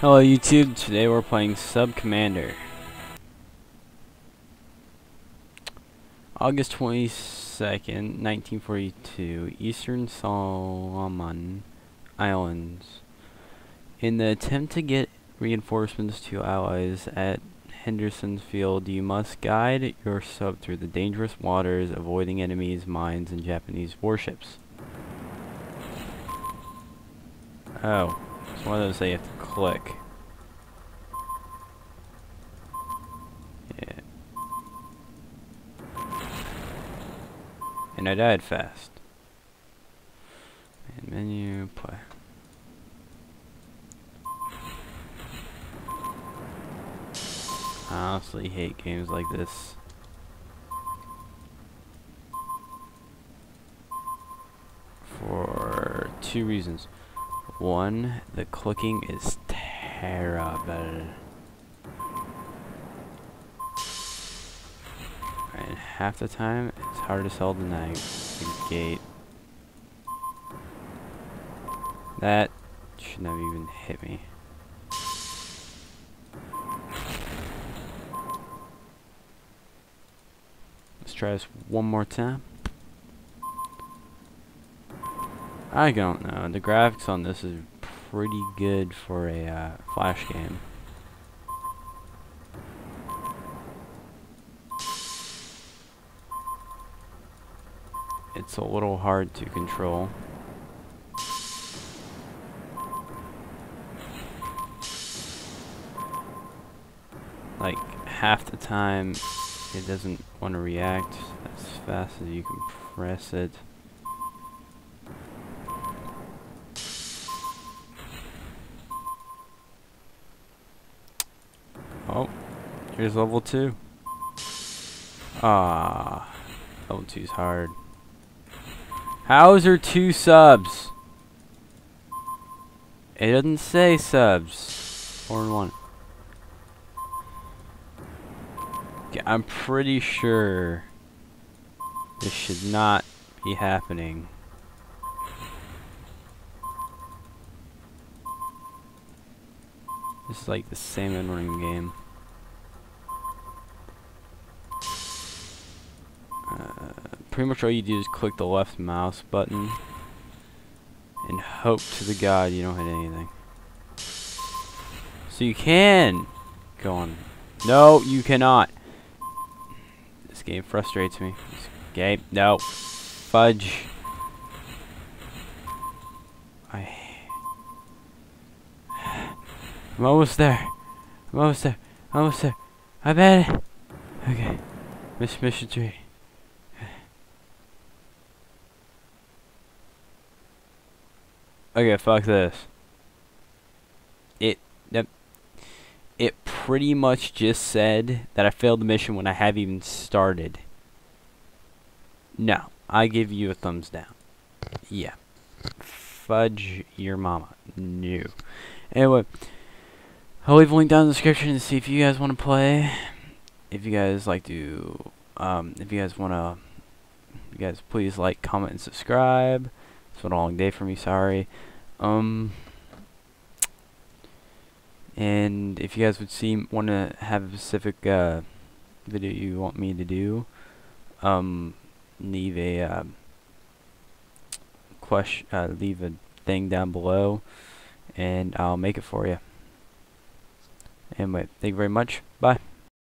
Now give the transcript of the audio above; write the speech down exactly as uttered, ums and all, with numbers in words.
Hello YouTube, today we're playing Sub Commander. August twenty-second, nineteen forty-two, Eastern Solomon Islands. In the attempt to get reinforcements to allies at Henderson's Field, you must guide your sub through the dangerous waters, avoiding enemies, mines, and Japanese warships. Oh, it's one of those they have to click. Yeah. And I died fast. And menu, play. I honestly hate games like this. For two reasons. One, the clicking is terrible. And half the time, it's harder to sell than I gate. That shouldn't have even hit me. Let's try this one more time. I don't know. The graphics on this is pretty good for a uh, flash game. It's a little hard to control. Like, half the time it doesn't want to react as fast as you can press it. Oh, here's level two. Ah, level two's hard. How is there two subs? It doesn't say subs. Four and one. Okay, I'm pretty sure this should not be happening. This is like the same end running game. Uh, pretty much all you do is click the left mouse button and hope to the god you don't hit anything. So you can go on. No, you cannot. This game frustrates me. This game, no. Fudge. I hate I'm almost there. I'm almost there. I'm almost there. I'm at it. Okay. Miss mission three. Okay, fuck this. It that it pretty much just said that I failed the mission when I haven't even started. No, I give you a thumbs down. Yeah. Fudge your mama. No. Anyway, I'll leave a link down in the description to see if you guys want to play. If you guys like to, um, if you guys want to, you guys please like, comment, and subscribe. It's been a long day for me, sorry. Um, and if you guys would see, want to have a specific uh, video you want me to do, um, leave a uh, question, uh, leave a thing down below, and I'll make it for you. Anyway, thank you very much. Bye.